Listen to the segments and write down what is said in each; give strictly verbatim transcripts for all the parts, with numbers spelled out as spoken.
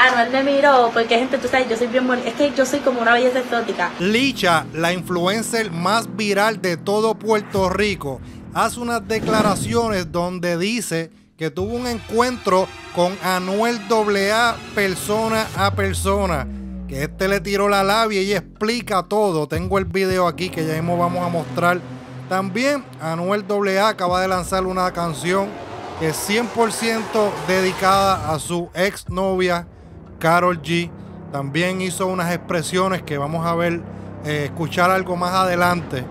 Anuel me miró porque, gente, tú sabes, yo soy bien bonita. Es que yo soy como una belleza exótica. Licha, la influencer más viral de todo Puerto Rico, hace unas declaraciones donde dice que tuvo un encuentro con Anuel A A persona a persona, que este le tiró la labia y explica todo. Tengo el video aquí que ya mismo vamos a mostrar. También Anuel A A acaba de lanzar una canción que es cien por ciento dedicada a su exnovia Karol G. También hizo unas expresiones que vamos a ver, eh, escuchar algo más adelante.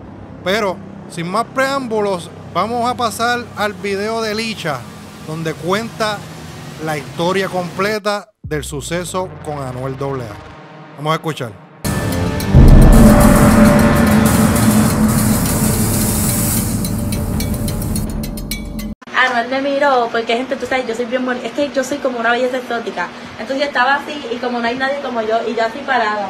Pero sin más preámbulos, vamos a pasar al video de Licha, donde cuenta la historia completa del suceso con Anuel A A. Vamos a escuchar. Anuel me miró porque, gente, tú sabes, yo soy bien bonita. Es que yo soy como una belleza exótica. Entonces yo estaba así y como no hay nadie como yo, y yo así parada,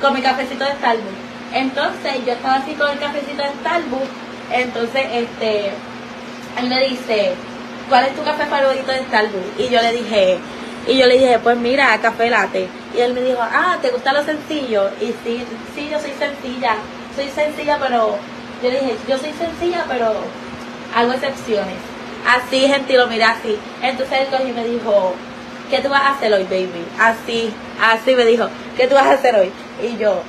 con mi cafecito de Starbucks. Entonces yo estaba así con el cafecito de Starbucks. Entonces, este, él me dice, ¿cuál es tu café favorito de Starbucks? Y yo le dije, y yo le dije, pues mira, café latte. Y él me dijo, ah, ¿te gusta lo sencillo? Y sí, sí, yo soy sencilla. Soy sencilla, pero, yo le dije, yo soy sencilla, pero hago excepciones. Así, gente, lo miré así. Entonces él cogió y me dijo, ¿qué tú vas a hacer hoy, baby? Así, así me dijo, ¿qué tú vas a hacer hoy? Y yo,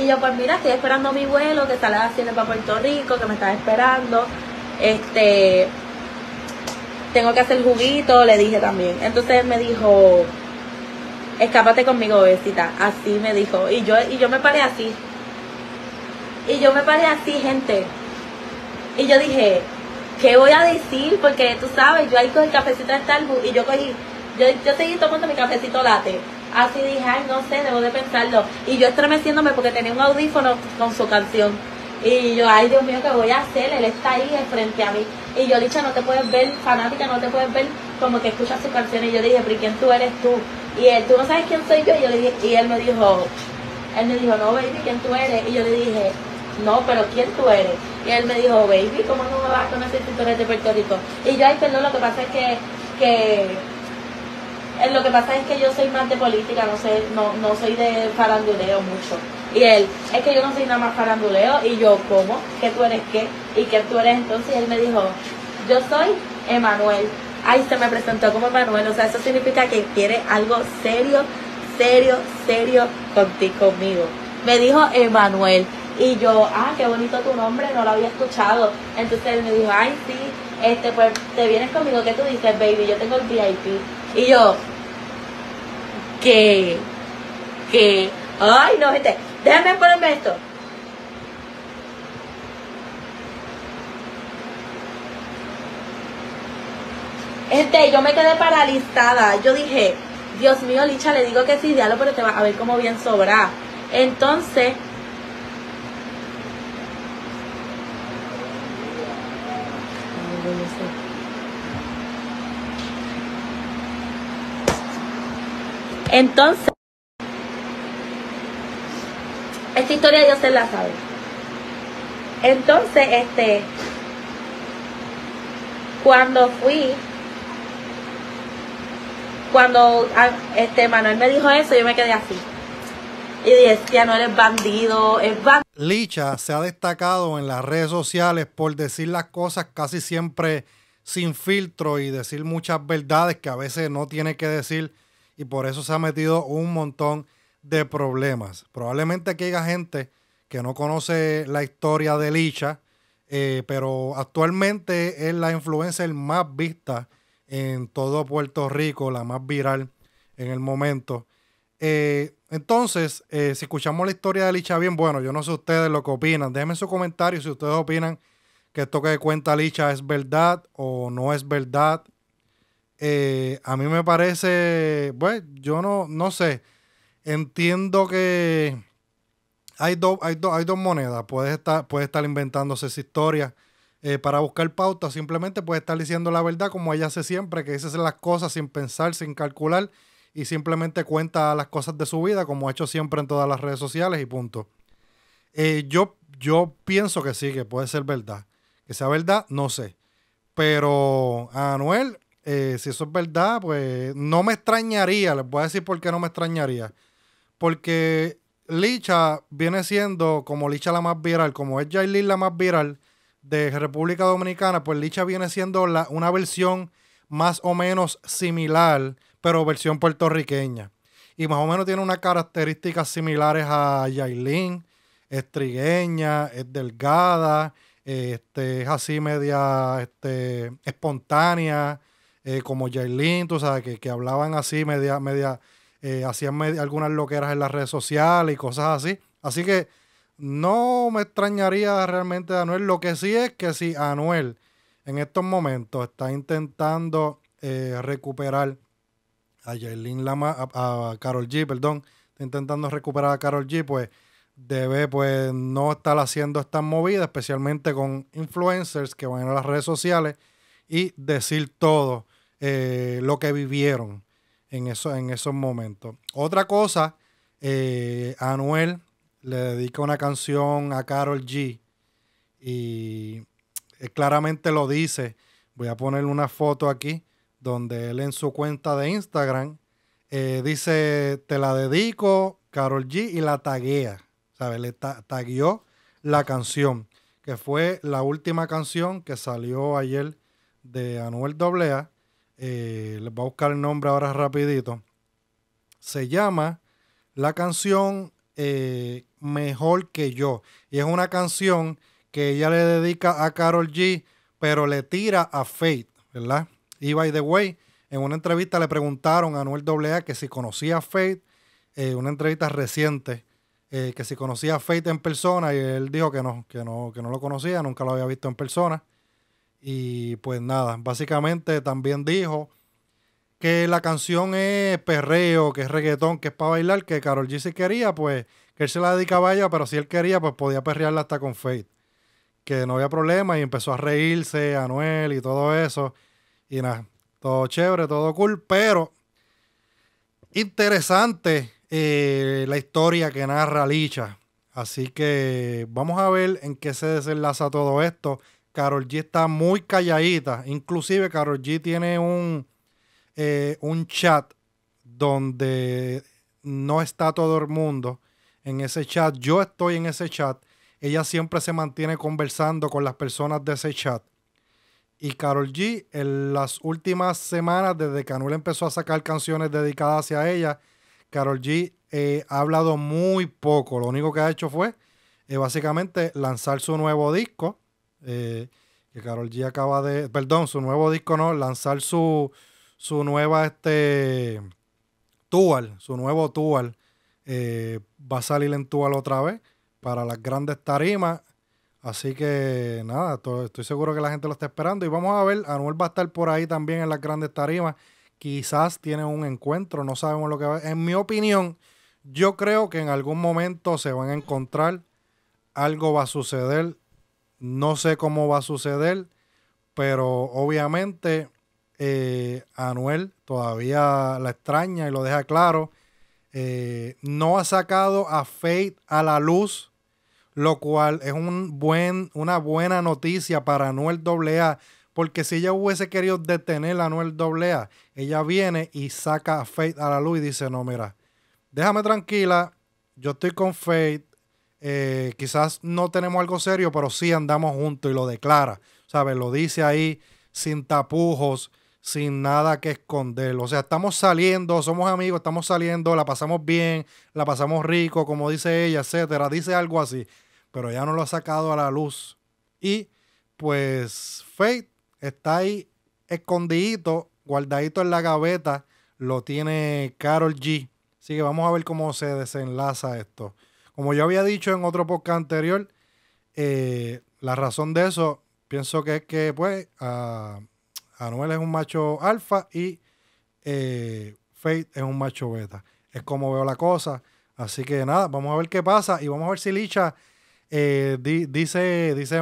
y yo, pues mira, estoy esperando mi vuelo, que sale haciendo para Puerto Rico, que me estaba esperando. Este, tengo que hacer juguito, le dije también. Entonces él me dijo, escápate conmigo, bebecita. Así me dijo. Y yo, y yo me paré así. Y yo me paré así, gente. Y yo dije, ¿qué voy a decir? Porque tú sabes, yo ahí cogí el cafecito de Starbucks y yo cogí, yo, yo seguí tomando mi cafecito latte. Así dije, ay, no sé, debo de pensarlo. Y yo estremeciéndome porque tenía un audífono con su canción. Y yo, ay, Dios mío, ¿qué voy a hacer? Él está ahí frente a mí. Y yo, Licha, no te puedes ver fanática, no te puedes ver como que escuchas su canción. Y yo le dije, pero ¿quién tú eres tú? Y él, ¿tú no sabes quién soy yo? Y, yo le dije, y él me dijo, él me dijo, no, baby, ¿quién tú eres? Y yo le dije, no, pero ¿quién tú eres? Y él me dijo, baby, ¿cómo no me vas a conocer si tú eres de Puerto Rico? Y yo, ay, perdón, lo que pasa es que, que lo que pasa es que yo soy más de política, no sé, no, no soy de faranduleo mucho. Y él, es que yo no soy nada más faranduleo. Y yo, ¿cómo? ¿Qué tú eres qué? ¿Y qué tú eres entonces? Y él me dijo, yo soy Emanuel. Ay, se me presentó como Emanuel. O sea, eso significa que quiere algo serio, serio, serio contigo, conmigo. Me dijo Emanuel. Y yo, ah, qué bonito tu nombre, no lo había escuchado. Entonces él me dijo, ay, sí, este, pues, te vienes conmigo, ¿qué tú dices, baby? Yo tengo el V I P. Y yo, ¿qué? ¿Qué? Ay, no, gente, déjame ponerme esto. Gente, yo me quedé paralizada. Yo dije, Dios mío, Licha, le digo que sí, diablo, pero te va a ver como bien sobra. Entonces, entonces, esta historia yo se la sabe. Entonces, este, cuando fui, cuando este Manuel me dijo eso, yo me quedé así. Y dije, si Anuel es bandido, es bandido. Licha se ha destacado en las redes sociales por decir las cosas casi siempre sin filtro y decir muchas verdades que a veces no tiene que decir. Y por eso se ha metido un montón de problemas. Probablemente aquí haya gente que no conoce la historia de Licha, eh, pero actualmente es la influencer más vista en todo Puerto Rico, la más viral en el momento. Eh, entonces, eh, si escuchamos la historia de Licha bien, bueno, yo no sé ustedes lo que opinan. Déjenme sus comentarios si ustedes opinan que esto que cuenta Licha es verdad o no es verdad. Eh, a mí me parece, bueno, yo no, no sé, entiendo que hay, do, hay, do, hay dos monedas. Puedes estar, puede estar inventándose esa historia eh, para buscar pauta, simplemente puede estar diciendo la verdad como ella hace siempre, que dice las cosas sin pensar, sin calcular y simplemente cuenta las cosas de su vida como ha hecho siempre en todas las redes sociales y punto. Eh, yo, yo pienso que sí, que puede ser verdad. Que sea verdad, no sé. Pero a Anuel... Eh, si eso es verdad, pues no me extrañaría. Les voy a decir por qué no me extrañaría. Porque Licha viene siendo como Licha la más viral, como es Yailin la más viral de República Dominicana, pues Licha viene siendo la, una versión más o menos similar, pero versión puertorriqueña. Y más o menos tiene unas características similares a Yailin. Es trigueña, es delgada, este, es así media este, espontánea, eh, como Yailin, tú sabes, que, que hablaban así, media, media, eh, hacían media, algunas loqueras en las redes sociales y cosas así. Así que no me extrañaría realmente de Anuel. Lo que sí es que si Anuel en estos momentos está intentando eh, recuperar a Yailin la más, a, a Karol G, perdón, está intentando recuperar a Karol G, pues debe pues no estar haciendo estas movidas, especialmente con influencers que van a las redes sociales y decir todo eh, lo que vivieron en, eso, en esos momentos. Otra cosa, eh, Anuel le dedica una canción a Karol G y él claramente lo dice. Voy a poner una foto aquí donde él en su cuenta de Instagram eh, dice, te la dedico, Karol G, y la taguea. ¿Sabe? Le ta taguió la canción, que fue la última canción que salió ayer de Anuel A A. Eh, les voy a buscar el nombre ahora rapidito. Se llama la canción eh, Mejor que Yo. Y es una canción que ella le dedica a Karol G, pero le tira a Faith, ¿verdad? Y by the way, en una entrevista le preguntaron a Anuel A A que si conocía a Faith, eh, una entrevista reciente. Eh, que si conocía a Faith en persona, y él dijo que no, que no, que no lo conocía, nunca lo había visto en persona. Y pues nada, básicamente también dijo que la canción es perreo, que es reggaetón, que es para bailar, que Karol G si quería, pues que él se la dedicaba a ella, pero si él quería, pues podía perrearla hasta con Faith, que no había problema, y empezó a reírse Anuel y todo eso, y nada, todo chévere, todo cool, pero interesante Eh, la historia que narra Licha. Así que vamos a ver en qué se desenlaza todo esto. Karol G está muy calladita. Inclusive Karol G tiene un, eh, un chat donde no está todo el mundo en ese chat. Yo estoy en ese chat. Ella siempre se mantiene conversando con las personas de ese chat. Y Karol G en las últimas semanas, desde que Anuel empezó a sacar canciones dedicadas hacia ella, Karol G eh, ha hablado muy poco. Lo único que ha hecho fue eh, básicamente lanzar su nuevo disco. Eh, que Karol G acaba de... Perdón, su nuevo disco no. Lanzar su, su nueva este, Tual. Su nuevo Tual. Eh, va a salir en Tual otra vez para las grandes tarimas. Así que nada, todo, estoy seguro que la gente lo está esperando. Y vamos a ver, Anuel va a estar por ahí también en las grandes tarimas. Quizás tienen un encuentro, no sabemos lo que va a ser. En mi opinión, yo creo que en algún momento se van a encontrar, algo va a suceder, no sé cómo va a suceder, pero obviamente eh, Anuel todavía la extraña y lo deja claro. Eh, no ha sacado a Faith a la luz, lo cual es un buen, una buena noticia para Anuel A A. Porque si ella hubiese querido detener a Anuel A A, ella viene y saca a Faith a la luz y dice, no, mira, déjame tranquila, yo estoy con Faith, eh, quizás no tenemos algo serio, pero sí andamos juntos, y lo declara, ¿sabes? Lo dice ahí sin tapujos, sin nada que esconder. O sea, estamos saliendo, somos amigos, estamos saliendo, la pasamos bien, la pasamos rico, como dice ella, etcétera. Dice algo así, pero ella no lo ha sacado a la luz. Y pues Faith está ahí escondidito, guardadito en la gaveta, lo tiene Karol G. Así que vamos a ver cómo se desenlaza esto. Como yo había dicho en otro podcast anterior, eh, la razón de eso, pienso que es que pues a, Anuel es un macho alfa y eh, Faith es un macho beta. Es como veo la cosa. Así que nada, vamos a ver qué pasa y vamos a ver si Licha eh, di, dice... dice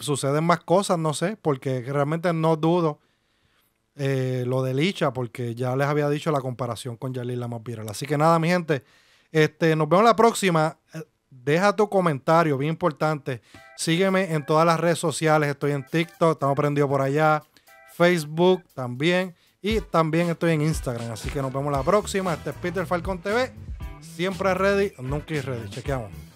suceden más cosas, no sé, porque realmente no dudo eh, lo de Licha, porque ya les había dicho la comparación con Yailin la más viral. Así que nada, mi gente, este, nos vemos la próxima. Deja tu comentario, bien importante. Sígueme en todas las redes sociales, estoy en TikTok, estamos prendidos por allá, Facebook también. Y también estoy en Instagram. Así que nos vemos la próxima. Este es Peter Falcon T V. Siempre ready, nunca ready. Chequeamos.